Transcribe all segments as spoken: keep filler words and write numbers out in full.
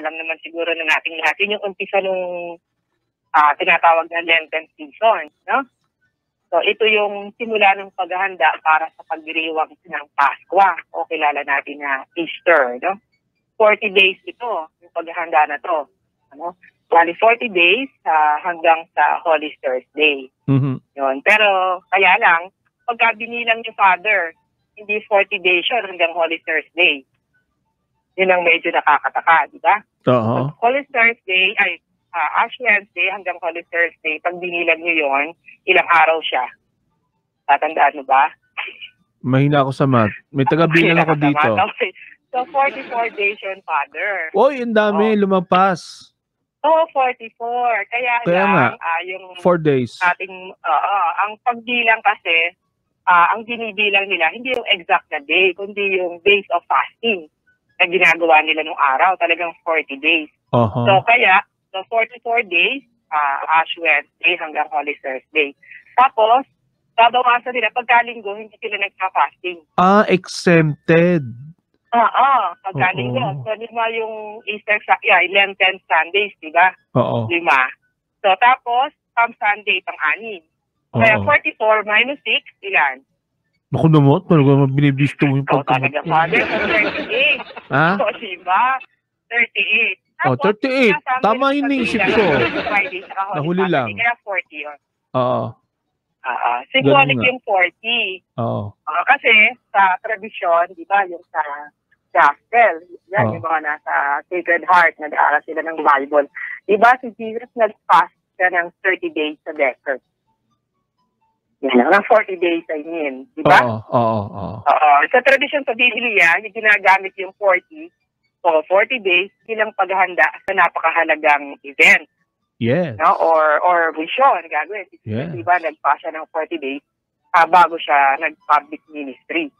alam naman siguro ng ating lahat, yun yung umpisa ng uh, tinatawag na Lenten season, no? So ito yung simula ng paghahanda para sa pagdiriwang ng Paskwa o kilala natin na Easter, no? forty days ito, yung paghahanda na to, ano? Bali forty days uh, hanggang sa Holy Thursday. Mm-hmm. Yun. Pero kaya lang, pagka binilang ni Father, hindi forty days siya hanggang Holy Thursday. Yun ang medyo nakakataka, di ba? Uh-huh. Holy Thursday, ay uh, Ash Wednesday hanggang Holy Thursday, pag binilang niyo yun, ilang araw siya? Tatandaan mo ba? Mahina ako sa math. May taga-bilang ako dito. So forty-four days yun, Father. Uy, ang dami, oh. Lumampas. Oo, oh, forty-four. Kaya, Kaya lang, nga, uh, yung four days. Ating, uh, uh, ang pagbilang kasi, uh, ang binibilang nila, hindi yung exact na day, kundi yung days of fasting na ginagawa nila nung araw, talagang forty days. Uh-huh. So, kaya, so forty-four days, uh, Ash Wednesday hanggang Holy Thursday. Tapos, babawasan nila, pagkalinggo, hindi sila nagpa-fasting. Ah, exempted. Oo, pagkaling yun. So, lima yung Easter, yeah, Lenten Sundays, di ba? Oo. Lima. So, tapos, pang Sunday, pang anin. Kaya forty-four minus six, ilan? Naku naman, parang binibisto mo yung pagkakas. So, Father, thirty-eight. Ha? So, diba? thirty-eight. Oh, thirty-eight. Tama yun naisip ko. Nahuli lang. Kaya forty yun. Oo. Oo. Symbolic yung forty. Oo. Kasi, sa tradisyon, di ba, yung sa gospel. Yan, oh. Yung mga nasa Sacred Heart, nag-aaral sila ng Bible. Diba, si Jesus nag-fast siya ng thirty days sa desert. Yan lang, ng forty days, I mean. Diba? Oo, oo, oo. Oo, sa tradisyon sa Biblia, yung ginagamit yung forty, o so forty days, bilang paghahanda sa napakahalagang event. Yes. No? Or, or mission, gagawin. Yes. Diba, nag-fast siya ng forty days uh, bago siya nag-public ministry.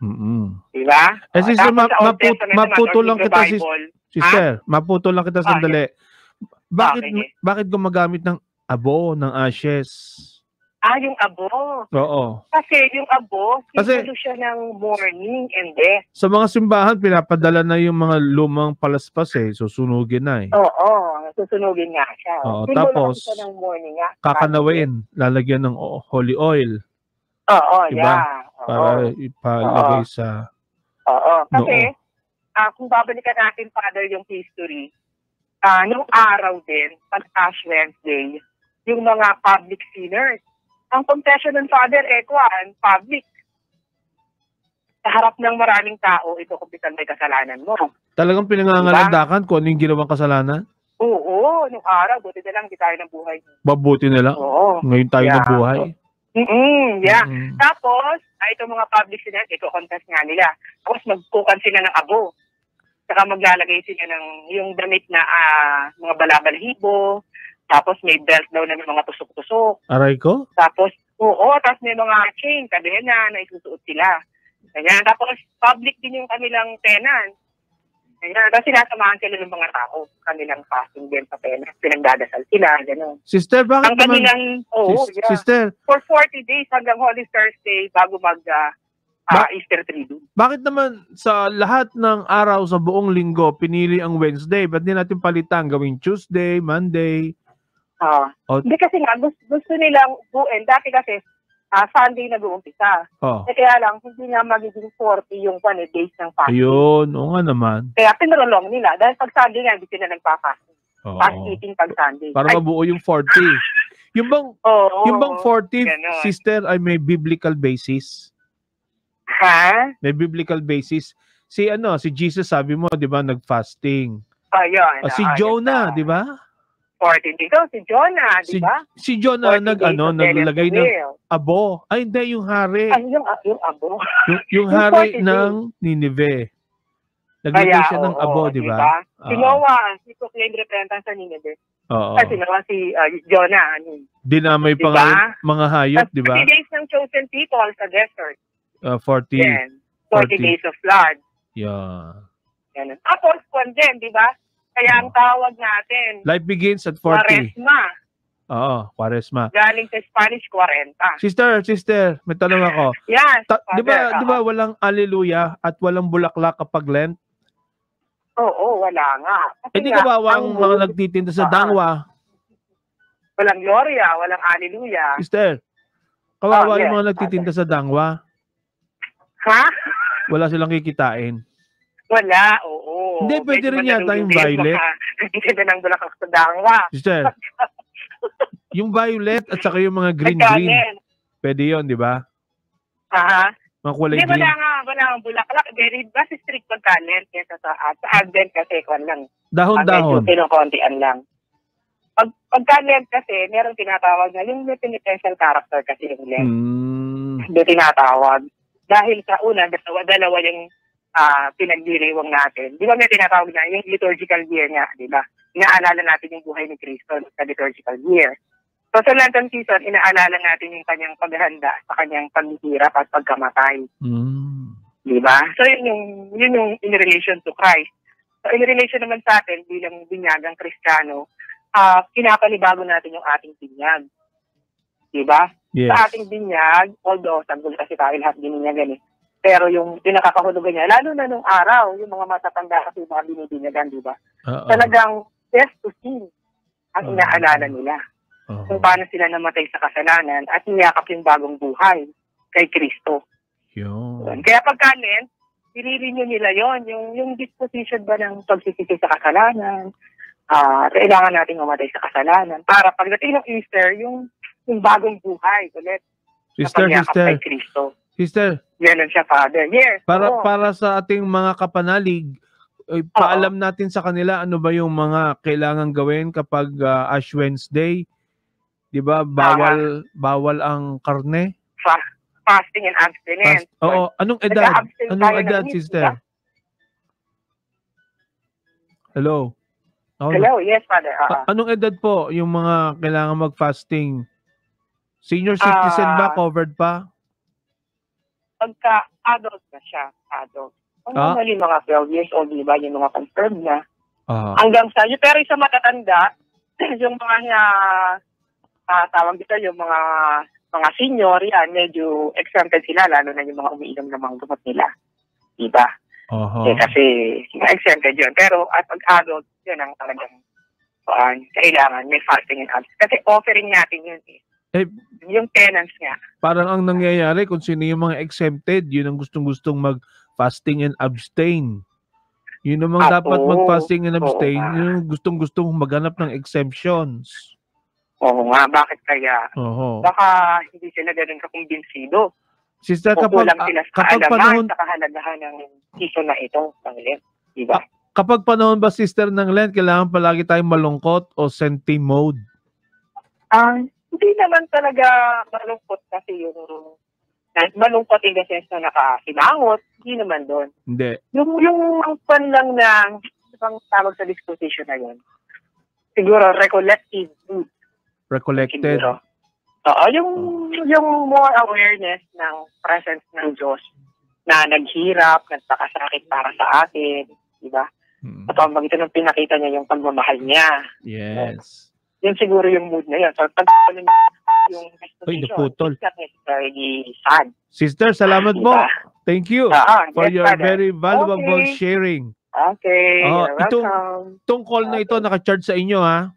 Mm-hmm. Diba? Eh, sister, uh, ma maput maputo lang kita, sis sister. Ah? Maputo lang kita sandali. Ah, yes. Bakit, okay. Bakit gumagamit ng abo, ng ashes? Ah, yung abo? Oo. Kasi yung abo, simbolo siya ng morning and death. Sa mga simbahan, pinapadala na yung mga lumang palaspas eh. Susunugin na eh. Oo, susunugin nga siya. Oo, tapos, ng morning, kakanawin, lalagyan ng holy oil. Oo, diba? Yeah. Para oo. Ipalagay oo. Sa... Oo. Kasi, uh, kung babalikan natin, Father, yung history, uh, nung araw din, pag Ash Wednesday, yung mga public sinners, ang confession ng Father, ekwan, public. Sa harap ng maraming tao, ito kumpisan may kasalanan mo. Talagang pinangangalandakan diba? Kung ano yung ginawang kasalanan? Oo. Nung araw, buti na lang, di tayo ng buhay. Babuti na lang? Oo. Ngayon tayo yeah. ng buhay? So, Mm-mm, yeah. Mm-hmm. Tapos, ay, itong mga public sila, ito contest nga nila. Tapos, magkukan sila ng abo. Saka maglalagay sila ng yung damit na uh, mga balabalahibo. Tapos, may belt daw na mga tusok-tusok. Aray ko? Tapos, oo. Tapos, may mga chain. Sabihin na, naisusuot sila. Ganyan. Tapos, public din yung kanilang tenan. Ganyan. Tapos, sinasamahan sila ng mga tao. Kanilang fasting din sa tenan. Pinagdadasal sila. Ganun. Sister, bakit ang kanilang, naman? Oo. Sis yeah. Sister? For forty days hanggang Holy Thursday bago mag uh, ba uh, Easter Triduum. Bakit naman sa lahat ng araw sa buong linggo, pinili ang Wednesday? Ba't din natin palitan? Gawing Tuesday, Monday? Uh, oh. Hindi kasi nga, gusto, gusto nilang buuin. Dati kasi, uh, Sunday nag-uumpisa. Oh. E kaya lang, hindi nga magiging forty yung one days ng fasting. Ayun, oo nga naman. Kaya pinrolong nila. Dahil pag Sunday nga, hindi sila nagpa-fasting. Oh. Fast eating pag Sunday. Para mabuo yung forty. Yung bang, oh, yung bang forty, ganun. Sister, ay may biblical basis? Ha? May biblical basis. Si ano, si Jesus sabi mo, di ba, nag-fasting. Oh, yun, ah, si oh, Jonah, di ba? forty days. So, si Jonah, di ba? Si, si Jonah, nag, ano, naglagay ng abo. Ay, hindi, yung hari. Ay, yung, yung abo. Yung, yung hari ng Nineveh. Naglagay kaya, siya oh, ng abo, oh, di ba? Diba? Uh, si Noah, si Cook na yung repentance sa Nineveh. Oo. Kasi naman si uh, Jonah. Ano, dinamay diba? Pa nga mga hayop, di ba? forty days ng chosen people sa desert. Uh, forty. Then, forty days of flood. Yeah. Yan. Tapos, one din, di ba? Kaya ang tawag natin. Life begins at forty. Kuwaresma. Oo, Kuwaresma. Galing sa Spanish, forty. Sister, sister, may tanong ako. Yes. Di ba, di ba walang Alleluia at walang bulaklak kapag Lent? Oo, wala nga. Kasi hindi kabawang mga nagtitinda sa Dangwa. Walang gloria, walang hallelujah. Sister, kawawa oh, yes. yung mga nagtitinda sa Dangwa. Ha? Wala silang kikitain. Wala, oo. Hindi, pwede rin yata yung violet. Hindi na nang bulakas sa Dangwa. Sister, yung violet at saka yung mga green-green. Pwede yun, di ba? Aha. Mga kulay green. Hindi, wala nga, wala nga bulaklak. Very, basi strict pagkanin. Sa, sa, sa Advent kasi, kwan lang. Dahon-dahon. Pinukontian lang. Pag, pagka Lent kasi, meron tinatawag na yung penitential character kasi yung Lent. Mm. Doon tinatawag. Dahil sa una, dalawa, dalawa yung uh, pinagdiriwang natin. Di ba may tinatawag na yung liturgical year nga, di ba? Inaalala natin yung buhay ni Cristo sa liturgical year. So sa Lenten season, inaalala natin yung kanyang paghahanda sa kanyang paghihirap at pagkamatay. Mm. Di ba? So yun yung, yun yung in relation to Christ. So in relation naman sa atin, bilang binyagang Kristiyano, Uh, pinapanibago natin yung ating binyag. Diba? Yes. Sa ating binyag, although sanggol kasi tayo lahat bininyagan eh. Pero yung pinakakahulugan niya, lalo na nung araw, yung mga matatanda kasi mga binibinyagan, diba? Uh-oh. Talagang best to see ang uh-oh. Inaalala nila. Uh-oh. Kung paano sila namatay sa kasalanan at niyakap yung bagong buhay kay Kristo. Yun. Kaya pagkanin, nilirinyo nila yon yung, yung disposition ba ng pagsisisi sa kasalanan, Uh, kailangan natin umatay sa kasalanan para pagdating ng Easter, yung, yung bagong buhay ulit sister, na pagyakap kay Kristo. Sister, yan siya, Father. Yes. Para, oh. para sa ating mga kapanalig, eh, paalam natin sa kanila ano ba yung mga kailangan gawin kapag uh, Ash Wednesday. Di ba? Bawal, uh, bawal ang karne. Fast, fasting and abstinence. Fast, oo. Anong edad? Anong edad, sister? Hello? Oh, hello, yes, Father. Uh, anong edad po yung mga kailangan mag-fasting? Senior citizen uh, ba? Covered pa? Pagka-adult na siya. Adult. Ang ah? mga twelve years old, diba? Yung mga confirmed na. Ah. Hanggang sa, yung, pero yung sa matatanda, yung mga uh, uh, tawag dito, yung mga mga senior, yan, medyo exempted sila, lalo na yung mga umiinom ng mga gamot nila. Diba? Uh-huh. Eh, kasi exempted yun. Pero at pag-adult, yun ang talagang uh, kailangan. May fasting and abstinence. Kasi offering natin yun eh. eh yung penance nga. Parang ang nangyayari kung sino yung mga exempted, yun ang gustong-gustong mag-fasting and abstain. Yun ang mga ah, dapat oh, mag-fasting and abstain. Oh, yun ang gustong-gustong maghanap ng exemptions. Oo nga. Bakit kaya? Uh-huh. Baka hindi sila ganun kakumbinsido. Sister, kapag, sila sa kapag panahon sa kahalagahan ng season na ito, Lent, diba? Kapag panahon ba, sister, ng Lent, kailangan palagi tayong malungkot o senti mode? Uh, hindi naman talaga malungkot kasi yung malungkot in the sense na nakasimangot, hindi naman doon. Hindi. Yung, yung pan lang ng isang tawag sa disposition na yun, siguro recollective mood. Recollected. Siguro. Oo, yung, yung more awareness ng presence ng Diyos na naghirap, nagpakasakit para sa atin, di ba? Hmm. At ang magito ng pinakita niya yung pagmamahal niya. Yes. So, yun siguro yung mood na yun. So, pag yung disposition, it's not necessarily sad. Sister, salamat mo. Diba? Thank you uh, for yes, your Father. Very valuable okay. sharing. Okay, oh, you're itong, welcome. Itong call na ito, naka-charge sa inyo, ha?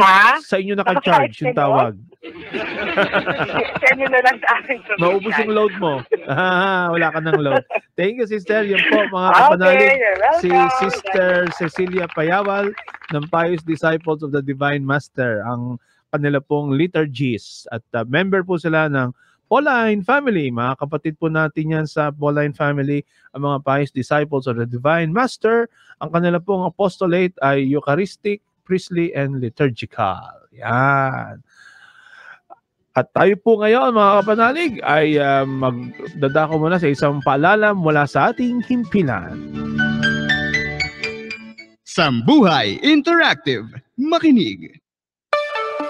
Ha? Sa inyo naka-charge yung tawag. Sa inyo na lang sa akin. Maubos yung load mo. Ah, wala ka ng load. Thank you, sister. Yan po, mga kapanalig. Okay, si Sister Cecilia Payawal ng Pious Disciples of the Divine Master. Ang kanila pong liturgies. At uh, member po sila ng Pauline family. Mga kapatid po natin yan sa Pauline family. Ang mga Pious Disciples of the Divine Master. Ang kanila pong apostolate ay Eucharistic, priestly and liturgical. Yan. At tayo po ngayon, mga kapanalig, ay uh, magdadako muna sa isang paalala mula sa ating himpilan. Sambuhay Interactive. Makinig.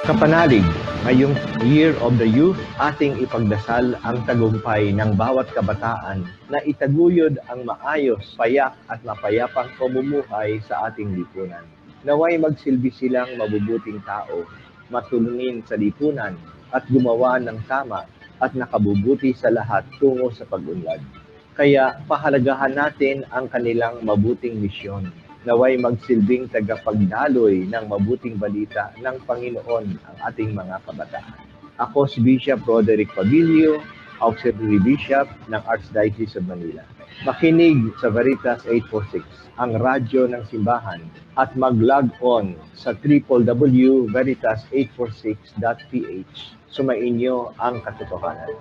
Kapanalig, ngayong Year of the Youth, ating ipagdasal ang tagumpay ng bawat kabataan na itaguyod ang maayos, payak at mapayapang pamumuhay sa ating lipunan. Naway magsilbi silang mabubuting tao, matulungin sa lipunan at gumawa ng tama at nakabubuti sa lahat tungo sa pag-unlad. Kaya pahalagahan natin ang kanilang mabuting misyon. Naway magsilbing tagapagdaloy ng mabuting balita ng Panginoon ang ating mga kabataan. Ako si Bishop Roderick Pabilio, Auxiliary Bishop ng Archdiocese ng Manila. Makinig sa Veritas eight forty-six, ang radyo ng simbahan, at mag-log on sa w w w dot veritas eight forty-six dot p h. Sumainyo ang katotohanan.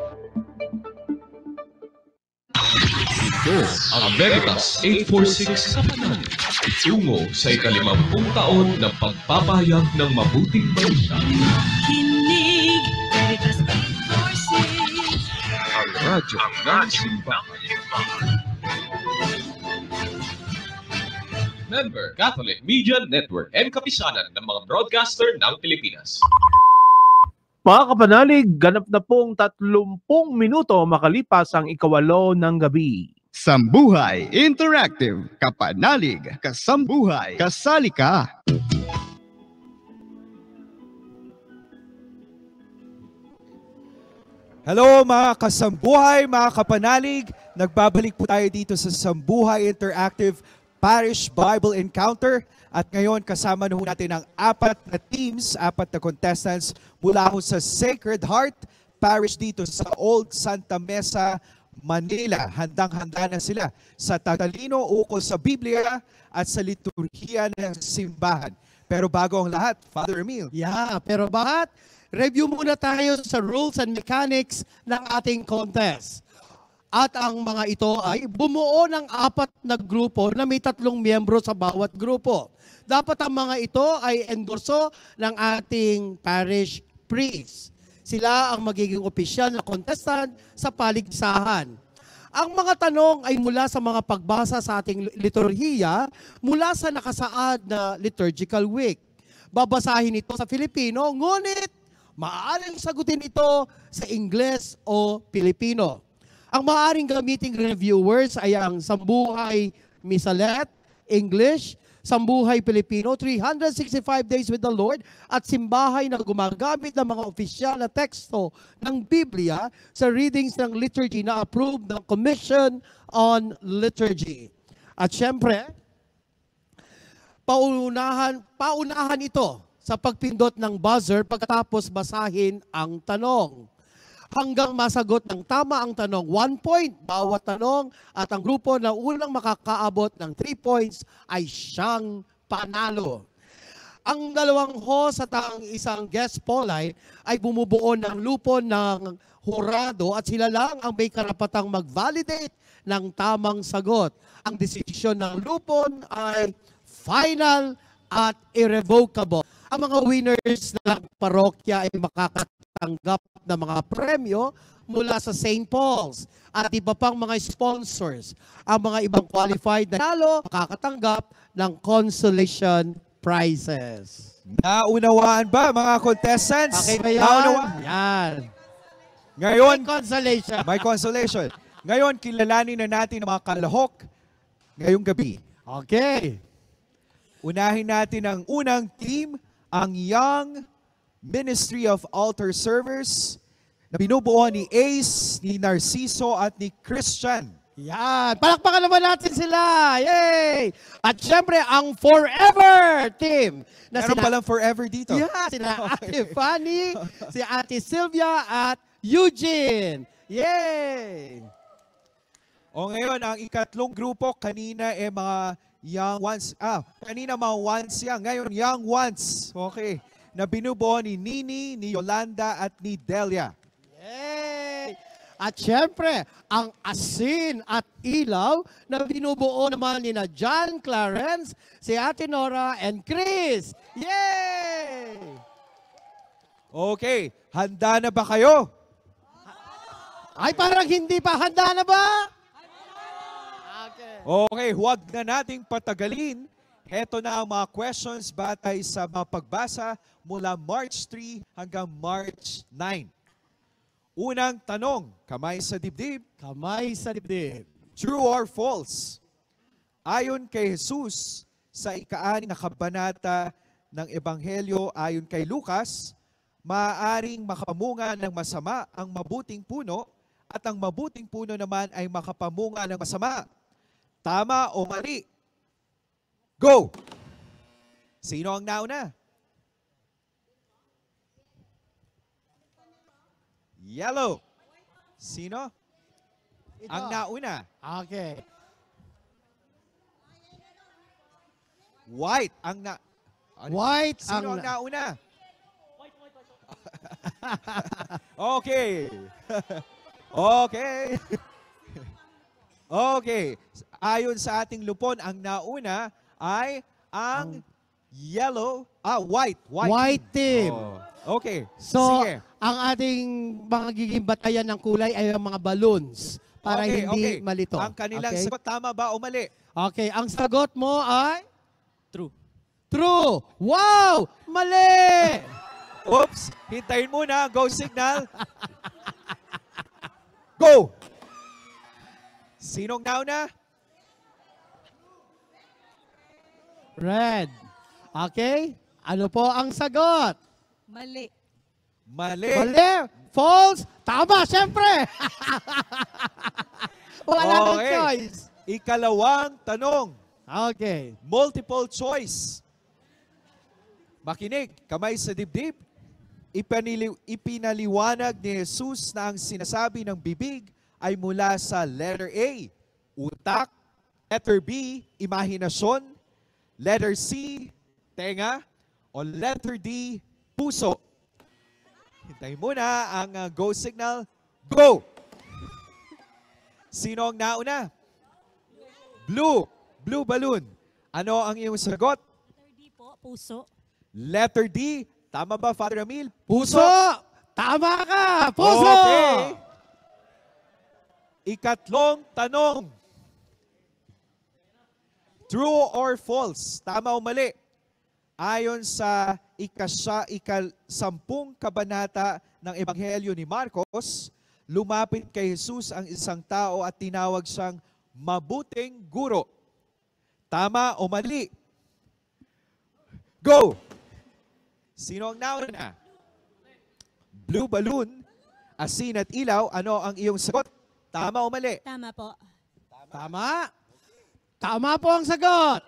Ito ang Veritas eight forty-six Kapanalig, tungo sa ikalimampung taon ng pagpapahayag ng mabuting balita. Kinig, Veritas eight forty-six, ang radyo ng simbahan. Member, Catholic Media Network and Kapisanan ng mga broadcaster ng Pilipinas. Mga kapanalig, ganap na pong tatlumpung minuto makalipas ang ikawalo ng gabi. Sambuhay Interactive, kapanalig, kasambuhay, kasali ka! Hello mga kasambuhay, mga kapanalig! Nagbabalik po tayo dito sa Sambuhay Interactive Parish Bible Encounter. At ngayon kasama na po natin ang apat na teams, apat na contestants mula po sa Sacred Heart Parish dito sa Old Santa Mesa, Manila. Handang-handa na sila sa tatalino ukol sa Biblia at sa liturhiya ng simbahan. Pero bago ang lahat, Father Mil. Yeah, pero bakit? Review muna tayo sa rules and mechanics ng ating contest. At ang mga ito ay bumuo ng apat na grupo na may tatlong miyembro sa bawat grupo. Dapat ang mga ito ay endorso ng ating parish priest. Sila ang magiging opisyal na contestant sa paligsahan. Ang mga tanong ay mula sa mga pagbasa sa ating liturhiya mula sa nakasaad na liturgical week. Babasahin ito sa Filipino, ngunit maaaring sagutin ito sa Ingles o Pilipino. Ang maaaring gamiting reviewers ay ang Sambuhay Misalet, English, Sambuhay Pilipino, three hundred sixty-five Days with the Lord, at simbahay na gumagamit ng mga opisyal na teksto ng Biblia sa readings ng liturgy na approved ng Commission on Liturgy. At syempre, paunahan, paunahan ito sa pagpindot ng buzzer pagkatapos basahin ang tanong. Hanggang masagot ng tama ang tanong, one point bawat tanong, at ang grupo na unang makakaabot ng three points ay siyang panalo. Ang dalawang host at ang isang guest pollite ay bumubuo ng lupo ng hurado at sila lang ang may karapatang mag-validate ng tamang sagot. Ang desisyon ng lupon ay final at irrevocable. Ang mga winners ng parokya ay makakatanggap ng mga premyo mula sa Saint Paul's at iba pang mga sponsors. Ang mga ibang qualified na talo makakatanggap ng consolation prizes. Naunawaan ba mga contestants? Okay ba yan? Naunawaan? Yan. Ngayon, may consolation. May consolation. Ngayon, kilalanin na natin ang mga kalahok ngayong gabi. Okay. Unahin natin ang unang team, ang Young Ministry of Altar Servers na binubuo ni Ace, ni Narciso at ni Christian. Yan! Palakpakan naman natin sila! Yay! At syempre, ang Forever Team. Na meron sina... palang Forever dito. Yeah, sina Ate Fanny, si Ate Sylvia at Eugene. Yay! O ngayon, ang ikatlong grupo kanina ay eh, mga Young Ones. Ah, kanina mga Ones yan. Ngayon, Young Ones. Okay. Na binubuo ni Nini, ni Yolanda at ni Delia. Yay! At syempre, ang Asin at Ilaw na binubuo naman ni na John Clarence, si Ate Nora and Chris. Yay! Okay, handa na ba kayo? Ay, parang hindi pa. Handa na ba? Okay, okay, huwag na nating patagalin. Heto na ang mga questions batay sa mga pagbasa mula March three hanggang March nine. Unang tanong, kamay sa dibdib. Kamay sa dibdib. True or false? Ayon kay Jesus sa ika-anim na kabanata ng Ebanghelyo ayon kay Lucas, maaaring makamunga ng masama ang mabuting puno at ang mabuting puno naman ay makapamunga ng masama. Tama o mali? Go! Sino ang nauna? Yellow. Sino? Ito. Ang nauna. Okay. White. Ang na... Ano? White. Sino ang, ang nauna? White, white, white. Okay. Okay. Okay. Ayon sa ating lupon, ang nauna ay ang yellow, ah, white. White, white team. team. Oh. Okay. So, sige. Ang ating magiging batayan ng kulay ay ang mga balloons para okay, hindi okay. malito. Ang kanilang okay. sagot, tama ba o mali? Okay. Ang sagot mo ay? True. True! Wow! Mali! Oops! Hintayin muna. Go signal. Go! Sinong nauna? Red. Okay. Ano po ang sagot? Mali. Mali. Mali. False. Tama, syempre. Wala okay. ng choice. Ikalawang tanong. Okay. Multiple choice. Makinig, kamay sa dibdib, Ipinili, ipinaliwanag ni Jesus na ang sinasabi ng bibig ay mula sa letter A, utak, letter B, imahinasyon, letter C, tenga, o letter D, puso. Hintayin muna ang uh, go signal. Go! Sino ang nauna? Blue. Blue balloon. Ano ang iyong sagot? Letter D po, puso. Letter D. Tama ba, Father Ramil? Puso! Tama ka! Puso! Okay. Ikatlong tanong. True or false? Tama o mali? Ayon sa ikasa, ikasampung kabanata ng Ebanghelyo ni Marcos, lumapit kay Jesus ang isang tao at tinawag siyang mabuting guro. Tama o mali? Go! Sino ang nauna? Blue balloon, asin at ilaw, ano ang iyong sagot? Tama o mali? Tama po. Tama? Tama po ang sagot!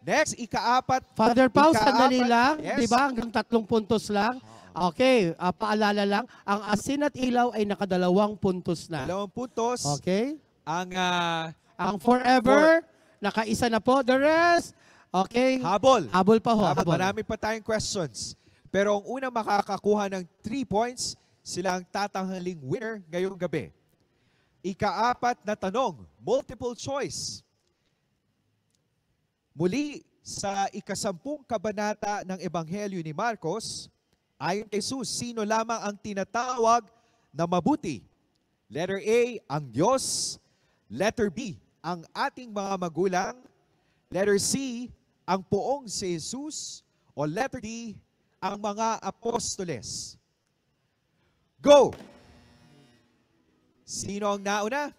Next, ikaapat. Father Paul, sandali lang. Yes. Diba? Hanggang tatlong puntos lang. Okay, uh, paalala lang. Ang asin at ilaw ay nakadalawang puntos na. Dalawang puntos. Okay. Ang, uh, ang forever... For nakaisa na po. The rest, okay. Habol. Habol pa ho. Habol. Habol. Marami pa tayong questions. Pero ang unang makakakuha ng three points, sila ang tatanghaling winner ngayong gabi. Ikaapat na tanong, multiple choice. Muli sa ikasampung kabanata ng Ebanghelyo ni Marcos, ayon kay Jesus, sino lamang ang tinatawag na mabuti? Letter A, ang Diyos. Letter B, ang ating mga magulang, letter C, ang poong si Jesus, o letter D, ang mga apostoles. Go! Sino ang nauna?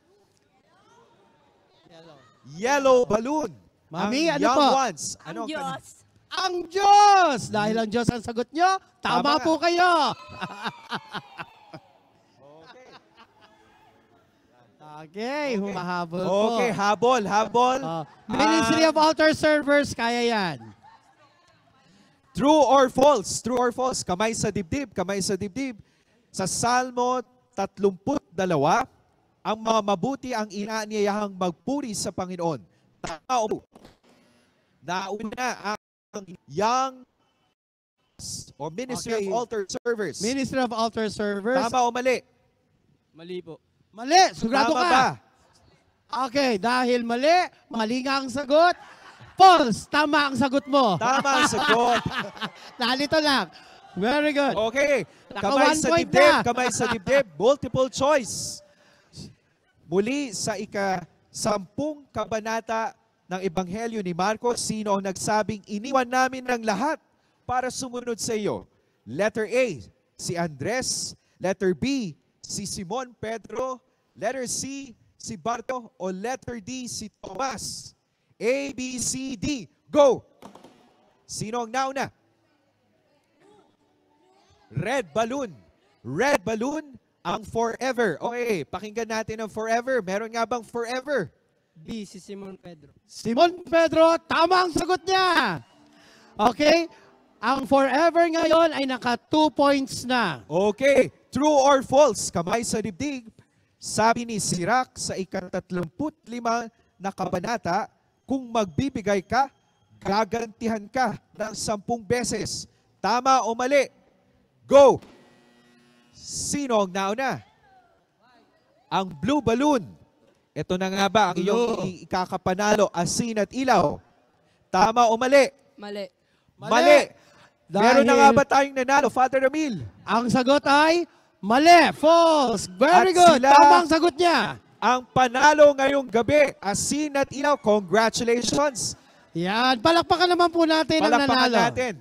Yellow, Yellow balloon. Mami, ang ano young po? Ones. Ano ang Diyos. Ang Diyos! Dahil ang Diyos ang sagot nyo, tama, tama po kayo! Okay, humahabol okay. po. Okay, habol, habol. Uh, Ministry uh, of Outer Servers, kaya yan. True or false? True or false? Kamay sa dibdib, kamay sa dibdib. Sa Salmo thirty-two, ang mga mabuti ang inaanyayahang magpuri sa Panginoon. Tao. Nauna ang young o Ministry okay. of Outer Servers. Ministry of Outer Servers. Tama o mali? Mali po. Mali, sugrado ka. Ba? Okay, dahil mali, mali nga ang sagot. False, tama ang sagot mo. Tama ang sagot. Nalito lang. Very good. Okay, kamay sa dibdib, kamay sa dibdib, multiple choice. Muli sa ika-sampung kabanata ng Ebanghelyo ni Marcos, sino ang nagsabing iniwan namin ng lahat para sumunod sa iyo? Letter A, si Andres. Letter B, si Simon Pedro, letter C, si Barto, o letter D, si Tomas. A, B, C, D. Go! Sino ang nauna? Red Balloon. Red Balloon, ang Forever. Okay, pakinggan natin ang Forever. Meron nga bang Forever? B, si Simon Pedro. Simon Pedro, tama ang sagot niya! Okay, ang Forever ngayon ay naka two points na. Okay, true or false? Kamay sa dibdib. Sabi ni Sirak sa ikatatlumput lima na kabanata, kung magbibigay ka, gagantihan ka ng sampung beses. Tama o mali? Go! Sino ang nauna? Ang blue balloon. Ito na nga ba ang iyong ikakapanalo, asin at ilaw? Tama o mali? Mali. Mali. Mali. Dahil... meron na nga ba tayong nanalo, Father Ramil? Ang sagot ay mali. False. Very at good. Tama ang sagot niya. Ang panalo ngayong gabi, asin at ilaw. Congratulations. Yan. Palakpakan naman po natin ang nanalo. Palakpakan natin.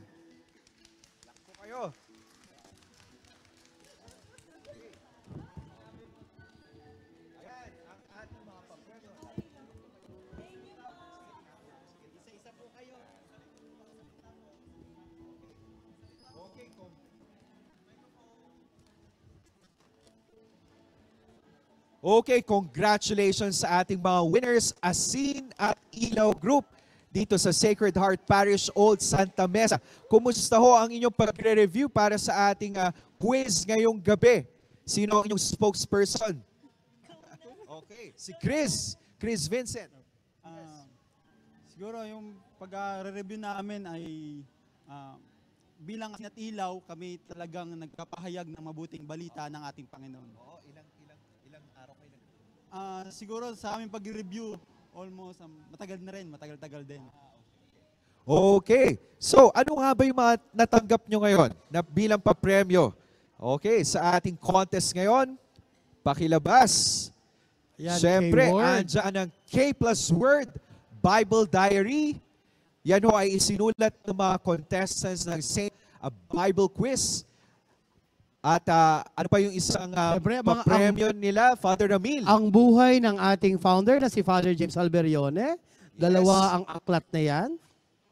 Okay, congratulations sa ating mga winners, Asin at Ilaw Group dito sa Sacred Heart Parish, Old Santa Mesa. Kumusta ho ang inyong pagre-review para sa ating uh, quiz ngayong gabi? Sino ang inyong spokesperson? Okay, si Chris, Chris Vincent. Uh, siguro yung pag-review namin ay uh, bilang Asin at Ilaw, kami talagang nagpapahayag ng mabuting balita ng ating Panginoon. Uh, siguro sa aming pag-review, almost um, matagal na rin, matagal-tagal din. Okay. So, ano nga ba yung mga natanggap nyo ngayon na bilang papremyo? Okay, sa ating contest ngayon, pakilabas. Yan, siyempre, andyan ang K plus word, Bible Diary. Yan ho ay isinulat ng mga contestants ng Saint a Bible Quiz. At uh, ano pa yung isang uh, premium nila, Father Ramil? Ang buhay ng ating founder na si Father James Alberione. Dalawa yes. Ang aklat na yan.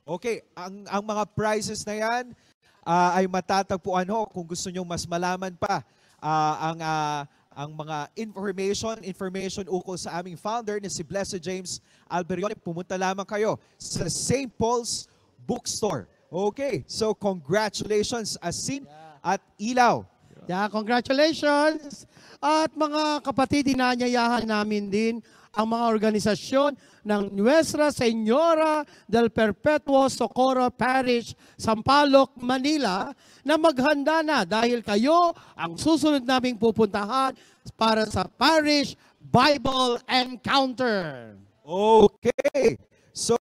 Okay, ang, ang mga prizes na yan uh, ay matatagpuan ho kung gusto nyo mas malaman pa uh, ang, uh, ang mga information, information ukol sa aming founder na si Blessed James Alberione. Pumunta lamang kayo sa Saint Paul's Bookstore. Okay, so congratulations Asin at Ilaw. Yeah, congratulations! At mga kapatid, inaanyayahan namin din ang mga organisasyon ng Nuestra Señora del Perpetuo Socorro Parish, Sampaloc, Manila, na maghanda na dahil kayo ang susunod naming pupuntahan para sa Parish Bible Encounter. Okay! So,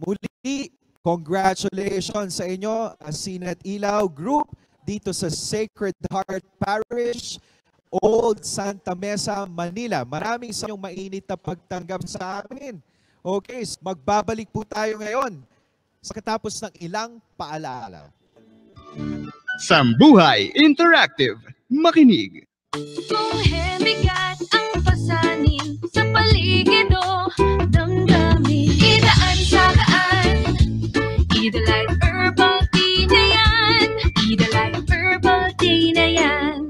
muli, congratulations sa inyo, Asin at Ilaw Group, dito sa Sacred Heart Parish, Old Santa Mesa, Manila. Maraming sa inyong mainit na pagtanggap sa amin. Okay, so magbabalik po tayo ngayon sa katapos ng ilang paalaala. Sambuhay Interactive. Makinig. Kung bigat ang pasanin sa paligid o damdamin, idaan sa daan, idalay herbal tea na yan, idalay herbal tea na yan.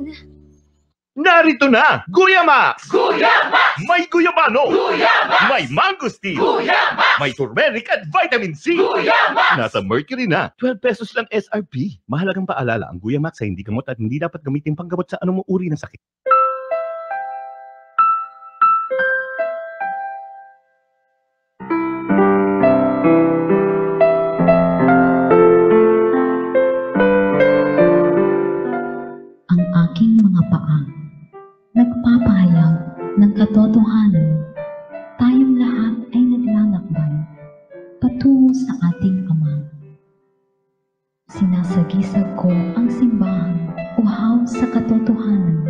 Narito na, GuyaMax! GuyaMax! May guyabano! GuyaMax! May mangosteen! GuyaMax! May turmeric at vitamin C! GuyaMax! Nasa mercury na, twelve pesos lang S R P. Mahalagang paalala, ang GuyaMax ay hindi gamot at hindi dapat gamitin panggamot sa anumang uri ng sakit. Katotohanan, tayong lahat ay naglalakbay patungo sa ating Ama. Sinasagisag ko ang simbahan, uhaw sa katotohanan,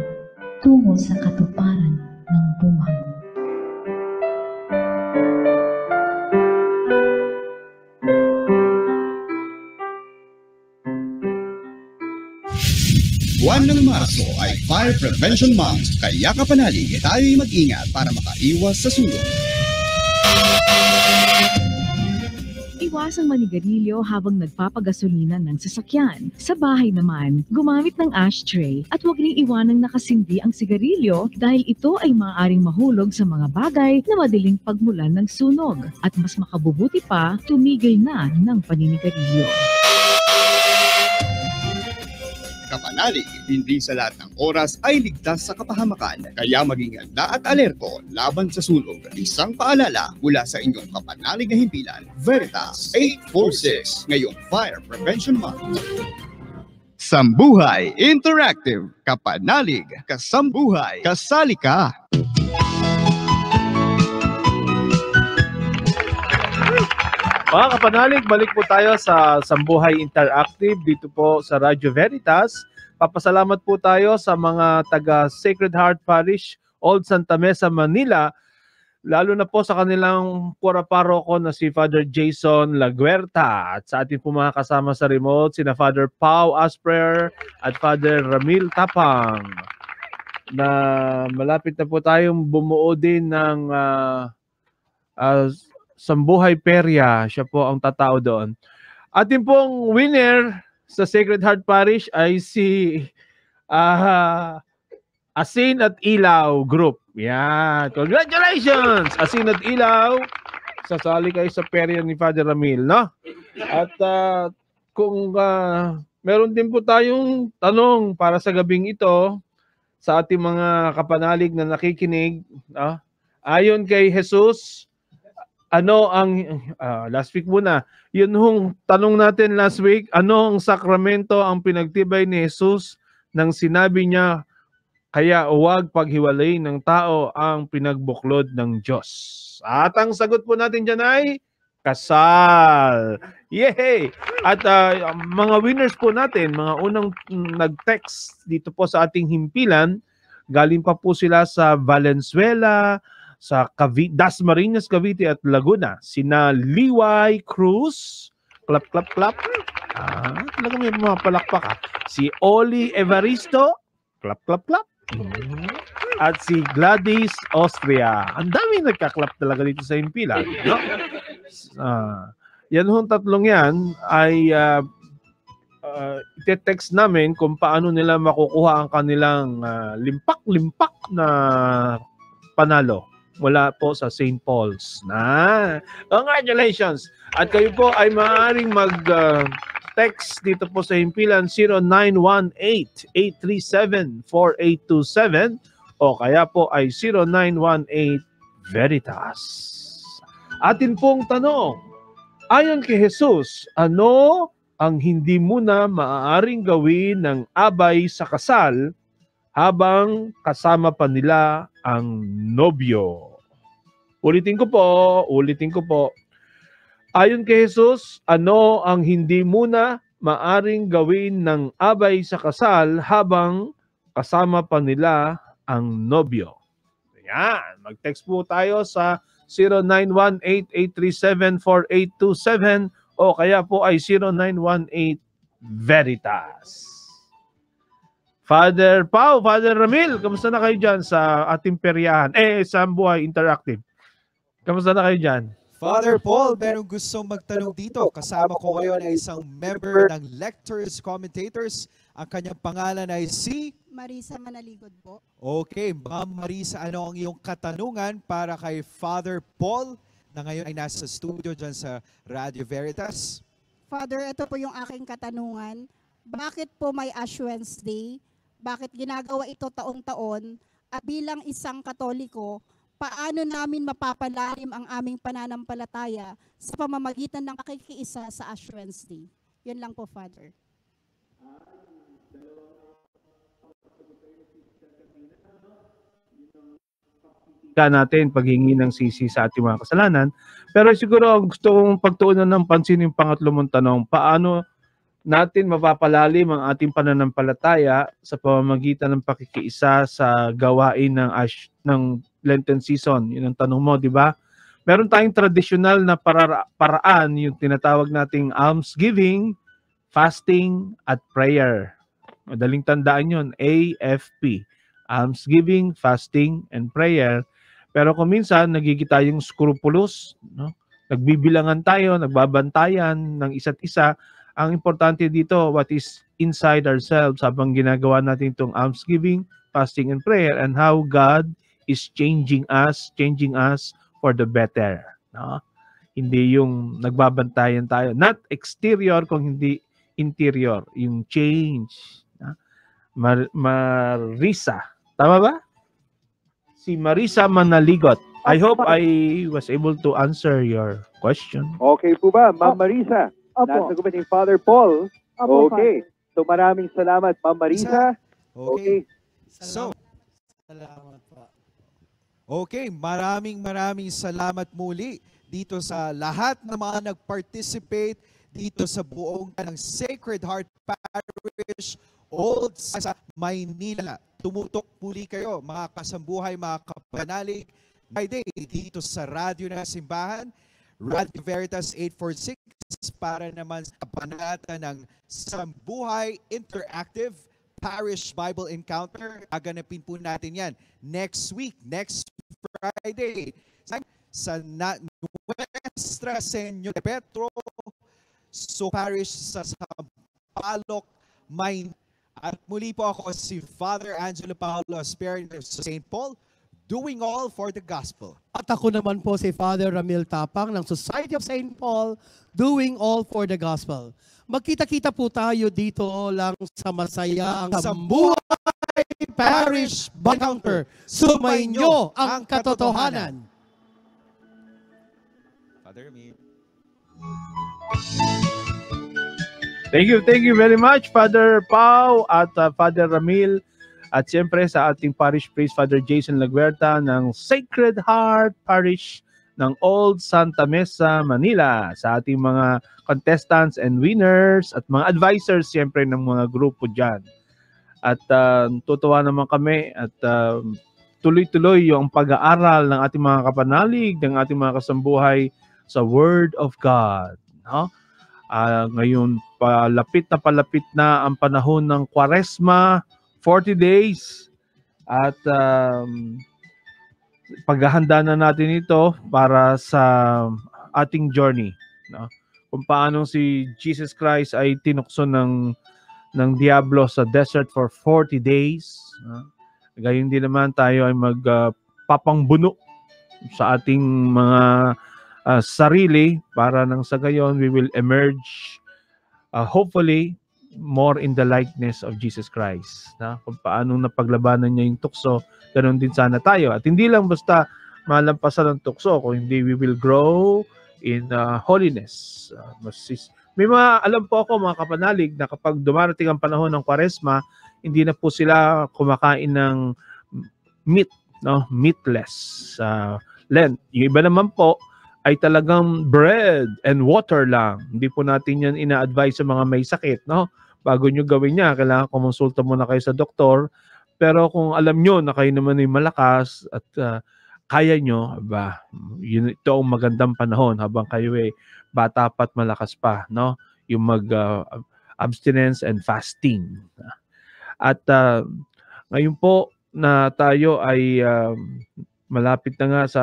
tungo sa katuparan ng buhay. Buwan ng Marso ay Fire Prevention Month, kaya kapanalig tayo'y mag-ingat para makaiwas sa sunog. Iwasang manigarilyo habang nagpapagasolina ng sasakyan. Sa bahay naman, gumamit ng ashtray at huwag niyong iwanang nakasindi ang sigarilyo dahil ito ay maaaring mahulog sa mga bagay na madaling pagmulan ng sunog. At mas makabubuti pa, tumigil na ng paninigarilyo. Kapanalig, hindi sa lahat ng oras ay ligtas sa kapahamakan, kaya maging handa at alerto laban sa sunog. Isang paalala mula sa inyong kapanalig na himpilan, Veritas eight forty-six, ngayong Fire Prevention Month. Sambuhay Interactive, kapanalig, kasambuhay, kasali ka! Mga kapanalig, balik po tayo sa Sambuhay Interactive dito po sa Radio Veritas. Papasalamat po tayo sa mga taga Sacred Heart Parish, Old Santa Mesa, Manila. Lalo na po sa kanilang pura-paroko na si Father Jason Laguerta. At sa ating po mga kasama sa remote, sina Father Pau Asper at Father Ramil Tapang. Na malapit na po tayong bumuo din ng... Uh, uh, Sambuhay Perya, siya po ang tatao doon. Atin pong winner sa Sacred Heart Parish ay si uh, Asin at Ilaw Group. Yan. Congratulations! Asin at Ilaw, sasali kayo sa perya ni Father Ramil, no? At uh, kung uh, meron din po tayong tanong para sa gabing ito sa ating mga kapanalig na nakikinig, no? Ayon kay Jesus, ano ang, uh, last week muna, yun hong tanong natin last week, ano ang sakramento ang pinagtibay ni Jesus nang sinabi niya, kaya huwag paghiwalayin ng tao ang pinagbuklod ng Diyos? At ang sagot po natin dyan ay kasal. Yay! At uh, mga winners po natin, mga unang nag-text dito po sa ating himpilan, galing pa po sila sa Valenzuela, sa Cavite, Dasmariñas, Cavite at Laguna, sina Liway Cruz, clap clap clap, ah, talaga may mga palakpak, ah. Si Oli Evaristo, clap clap clap, at si Gladys Austria. Ang dami nagkaklap talaga dito sa impila, no? Ah, yan hong tatlong yan ay uh, uh, ite-text namin kung paano nila makukuha ang kanilang uh, limpak-limpak na panalo mula po sa Saint Paul's na. Congratulations! At kayo po ay maaaring mag-text uh, dito po sa himpilan zero nine one eight, eight three seven, four eight two seven o kaya po ay zero nine one eight Veritas. Atin pong tanong, ayon kay Jesus, ano ang hindi muna maaaring gawin ng abay sa kasal habang kasama pa nila ang nobyo? Ulitin ko po, ulitin ko po. Ayon kay Jesus, ano ang hindi muna maaring gawin ng abay sa kasal habang kasama pa nila ang nobyo? Ayan, mag-text po tayo sa zero nine one eight, eight three seven, four eight two seven o kaya po ay zero nine one eight Veritas. Father Pao, Father Ramil, kamusta na kayo dyan sa ating peryahan? Eh, Sambuhay Interactive. Kamusta na kayo dyan? Father Paul, merong gustong magtanong dito. Kasama ko ngayon ay isang member ng Lectors Commentators. Ang kanyang pangalan ay si... Marisa Manaligod po. Okay, Ma'am Marisa, ano ang iyong katanungan para kay Father Paul na ngayon ay nasa studio dyan sa Radio Veritas? Father, ito po yung aking katanungan. Bakit po may Ash Wednesday? Bakit ginagawa ito taong-taon? At bilang isang Katoliko, paano namin mapapalalim ang aming pananampalataya sa pamamagitan ng pakikiisa sa Ash Wednesday? Yun lang po, Father. Ka natin paghingi ng sisi sa ating mga kasalanan. Pero siguro gusto kong pagtuunan ng pansin yung pangatlo mong tanong, paano natin mapapalalim ang ating pananampalataya sa pamamagitan ng pakikiisa sa gawain ng ash, ng Lenten season. Yun ang tanong mo, di ba? Meron tayong tradisyonal na para, paraan, yung tinatawag nating almsgiving, fasting, at prayer. Madaling tandaan yun, A F P. Almsgiving, fasting, and prayer. Pero kung minsan, nagigita yung skrupulos, no? Nagbibilangan tayo, nagbabantayan ng isa't isa. Ang importante dito, what is inside ourselves habang ginagawa natin itong almsgiving, fasting and prayer, and how God is changing us, changing us for the better. No? Hindi yung nagbabantayan tayo. Not exterior, kung hindi interior. Yung change. Mar Marisa. Tama ba? Si Marisa Manaligot. I hope I was able to answer your question. Okay po ba, Ma'am Marisa? Opo. Nasagupan ni Father Paul. Opo, okay. Father. So maraming salamat, Ma'am Marisa. Okay. Okay. Salamat. So, salamat pa. Okay, maraming maraming salamat muli dito sa lahat ng mga nag-participate dito sa buong ng Sacred Heart Parish, Old Santa Mesa, Maynila. Tumutok muli kayo, mga kasambuhay, mga kapanalig, Friday dito sa Radyo ng Simbahan, Radio Veritas eight forty-six, para naman sa kabanata ng Sambuhay Interactive Parish Bible Encounter. Aganapin po natin yan next week, next Friday, sa Nuestra Señora de Petro so Parish sa Palok, Maynila. At muli po ako si Father Angelo Paolo Esperion of Saint Paul, doing all for the gospel. At ako naman po si Father Ramil Tapang ng Society of Saint Paul, doing all for the gospel. Magkita-kita po tayo dito lang sa masayang Sambuhay Parish Encounter. Sumainyo ang katotohanan. Father Ramil. Thank you, thank you very much, Father Pau at uh, Father Ramil. At siyempre sa ating parish priest, Father Jason Laguerta ng Sacred Heart Parish ng Old Santa Mesa, Manila. Sa ating mga contestants and winners at mga advisors siyempre ng mga grupo dyan. At uh, tutuwa naman kami at tuloy-tuloy uh, yung pag-aaral ng ating mga kapanalig, ng ating mga kasambuhay sa Word of God. No? Uh, ngayon, palapit na palapit na ang panahon ng Kuwaresma, forty days. At um, paghahanda na natin ito para sa ating journey. No? Kung paano si Jesus Christ ay tinukso ng, ng Diablo sa desert for forty days. No? Gayon din naman tayo ay magpapangbuno uh, sa ating mga Uh, sarili, para nang sa gayon we will emerge uh, hopefully more in the likeness of Jesus Christ. Na? Kung paano napaglabanan niya yung tukso, ganoon din sana tayo. At hindi lang basta malampasan ang tukso, kung hindi we will grow in uh, holiness. Uh, May mga, alam po ako mga kapanalig, na kapag dumarating ang panahon ng Kuwaresma, hindi na po sila kumakain ng meat, no? Meatless uh, Lent. Yung iba naman po, ay talagang bread and water lang. Hindi po natin yan ina-advise sa mga may sakit, no? Bago nyo gawin niya, kailangan kumonsulta muna kayo sa doktor. Pero kung alam nyo na kayo naman ay malakas at uh, kaya nyo, ba, yun, ito ang magandang panahon habang kayo ay bata pa't malakas pa, no? Yung mag-abstinence uh, and fasting. At uh, ngayon po na tayo ay uh, malapit na nga sa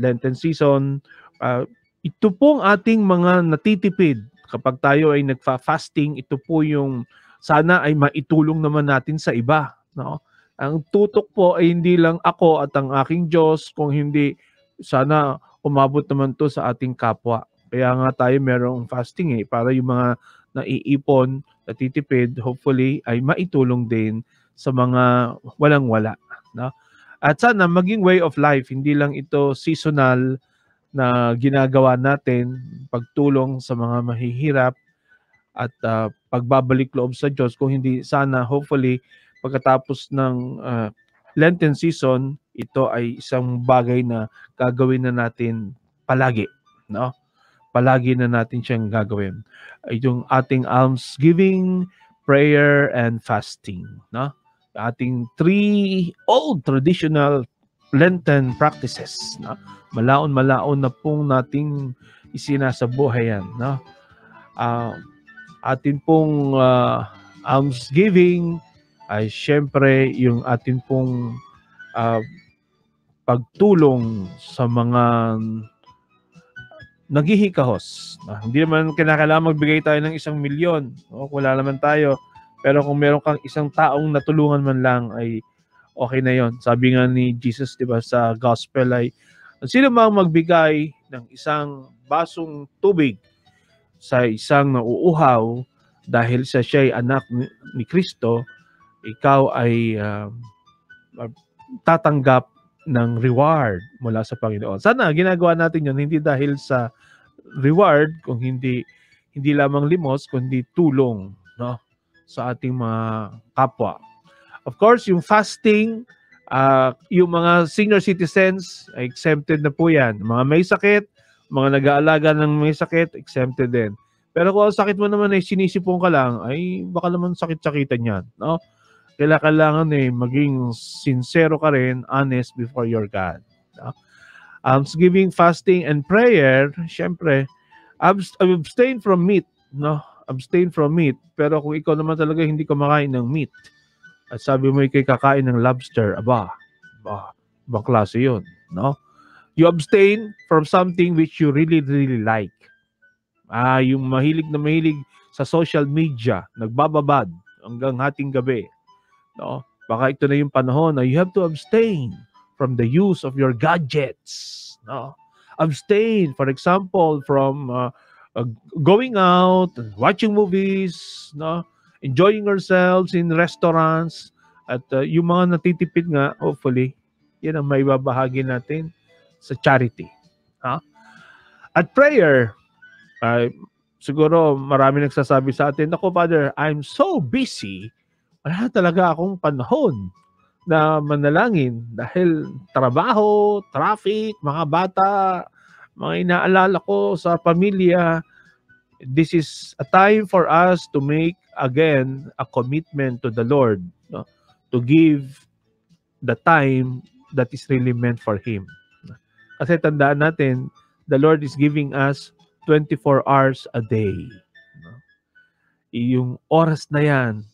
Lenten season, Uh, ito po ang ating mga natitipid kapag tayo ay nagfa-fasting. Ito po yung sana ay maitulong naman natin sa iba, no? Ang tutok po ay hindi lang ako at ang aking Diyos, kung hindi sana umabot naman to sa ating kapwa. Kaya nga tayo merong fasting eh, para yung mga naiipon, natitipid, hopefully ay maitulong din sa mga walang-wala, no? At sana maging way of life, hindi lang ito seasonal na ginagawa natin, pagtulong sa mga mahihirap at uh, pagbabalik loob sa Diyos. Kung hindi, sana hopefully pagkatapos ng uh, Lenten season, ito ay isang bagay na gagawin na natin palagi, no? Palagi na natin siyang gagawin. Yung ating almsgiving, prayer, and fasting, no? Ating three old traditional Lenten practices, no? Malaon-malaon na pong nating isinasabuhay yan, no? Uh, atin pong uh, almsgiving ay syempre yung atin pong uh, pagtulong sa mga naghihikahos. Ah, hindi naman kinakailangan magbigay tayo ng isang milyon. No? Wala naman tayo. Pero kung meron kang isang taong natulungan man lang, ay okay na yon. Sabi nga ni Jesus, di ba, sa gospel ay, sino mang magbigay ng isang basong tubig sa isang nauuhaw dahil sa siya ay anak ni Kristo, ikaw ay uh, tatanggap ng reward mula sa Panginoon. Sana ginagawa natin yon hindi dahil sa reward, kung hindi, hindi lamang limos, kundi tulong, no, sa ating mga kapwa. Of course, yung fasting, uh, yung mga senior citizens, exempted na po yan. Mga may sakit, mga nag-aalaga ng may sakit, exempted din. Pero kung ang sakit mo naman ay sinisipong ka lang, ay baka naman sakit-sakitan yan. No? Kailangan, kailangan eh, maging sincero ka rin, honest before your God. No? Um, giving, fasting, and prayer, syempre, abst abstain from meat. No? Abstain from meat. Pero kung ikaw naman talaga hindi kumakain ng meat, at sabi mo ikay kakain ng lobster, aba, aba, ibang klase yun, no? You abstain from something which you really, really like. Ah, yung mahilig na mahilig sa social media, nagbababad hanggang hating gabi, no? Baka ito na yung panahon na you have to abstain from the use of your gadgets, no? Abstain, for example, from uh, uh, going out, watching movies, no? Enjoying ourselves in restaurants, at uh, yung mga natitipid nga, hopefully, yan ang may babahagi natin sa charity. Huh? At prayer, uh, siguro marami nagsasabi sa atin, ako, Father, I'm so busy, wala talaga akong panahon na manalangin dahil trabaho, traffic, mga bata, mga inaalala ko sa pamilya. This is a time for us to make, again, a commitment to the Lord, no? To give the time that is really meant for Him. Kasi tandaan natin, the Lord is giving us twenty-four hours a day. No? Yung oras na yan,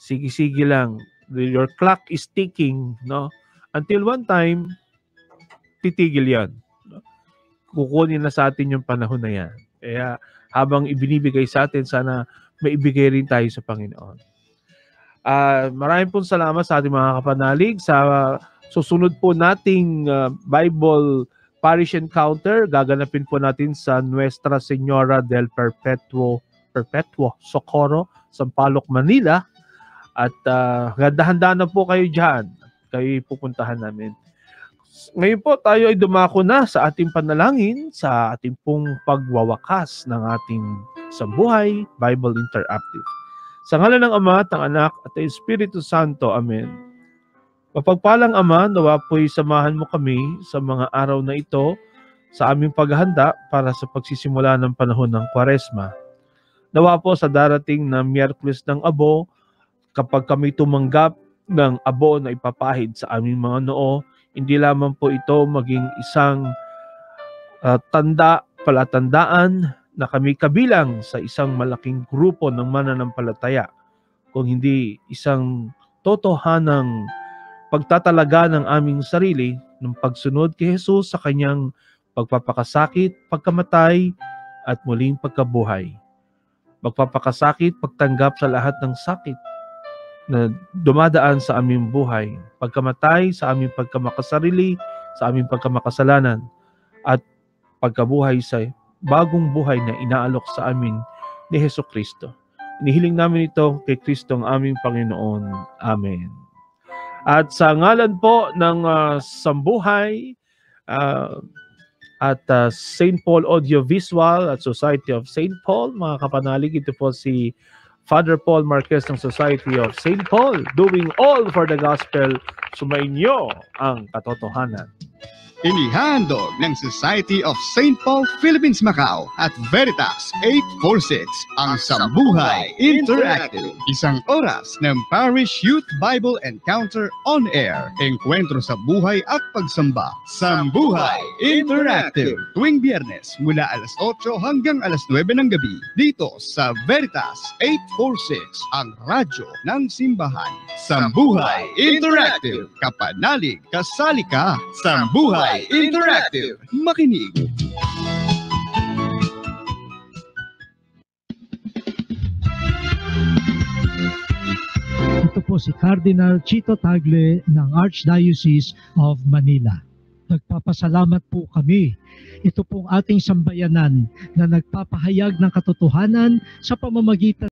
sige-sige lang, your clock is ticking, no? Until one time, titigil yan. No? Kukunin na sa atin yung panahon na yan. Kaya, habang ibinibigay sa atin, sana maibigay rin tayo sa Panginoon. Uh, maraming pong salamat sa ating mga kapanalig. Sa uh, susunod po nating uh, Bible Parish Encounter, gaganapin po natin sa Nuestra Señora del Perpetuo, Perpetuo Socorro, sa Palok, Manila. At uh, dahan-dahan na po kayo dyan. Kayo pupuntahan namin. Ngayon po tayo ay dumako na sa ating panalangin sa ating pong pagwawakas ng ating Sambuhay Bible Interactive. Sa ngalan ng Ama, ng Anak, at ng Espiritu Santo. Amen. Mapagpalang Ama, nawa po'y samahan mo kami sa mga araw na ito sa aming paghahanda para sa pagsisimula ng panahon ng Kuwaresma. Nawa po sa darating na Miyerkules ng Abo, kapag kami tumanggap ng Abo na ipapahid sa aming mga noo, hindi lamang po ito maging isang uh, tanda, palatandaan na kami kabilang sa isang malaking grupo ng mananampalataya, kung hindi isang totohanang pagtatalaga ng aming sarili ng pagsunod kay Jesus sa kanyang pagpapakasakit, pagkamatay, at muling pagkabuhay. Pagpapakasakit, pagtanggap sa lahat ng sakit na dumadaan sa aming buhay, pagkamatay sa aming pagkamakasarili, sa aming pagkamakasalanan, at pagkabuhay sa bagong buhay na inaalok sa amin ni Hesus Kristo. Inihiling namin ito kay Kristo ang aming Panginoon. Amen. At sa ngalan po ng uh, Sambuhay uh, at uh, Saint Paul Audiovisual at Society of Saint Paul, mga kapanalig, ito po si Father Paul Marquez ng Society of Saint Paul, doing all for the gospel, sumainyo ang katotohanan. Inihandog ng Society of Saint Paul Philippines Macau at Veritas eight forty-six ang Sambuhay Interactive. Isang oras ng Parish Youth Bible Encounter on Air. Enkwentro sa buhay at pagsamba. Sambuhay Interactive. Tuwing Biyernes mula alas otso hanggang alas nuwebe ng gabi. Dito sa Veritas eight forty-six ang radyo ng simbahan. Sambuhay Interactive. Kapanalig, kasali ka. Sambuhay Interactive. Makinig. po si Cardinal Chito Tagle ng Archdiocese of Manila. Nagpapasalamat po kami. Ito pong ating sambayanan na nagpapahayag ng katotohanan sa pamamagitan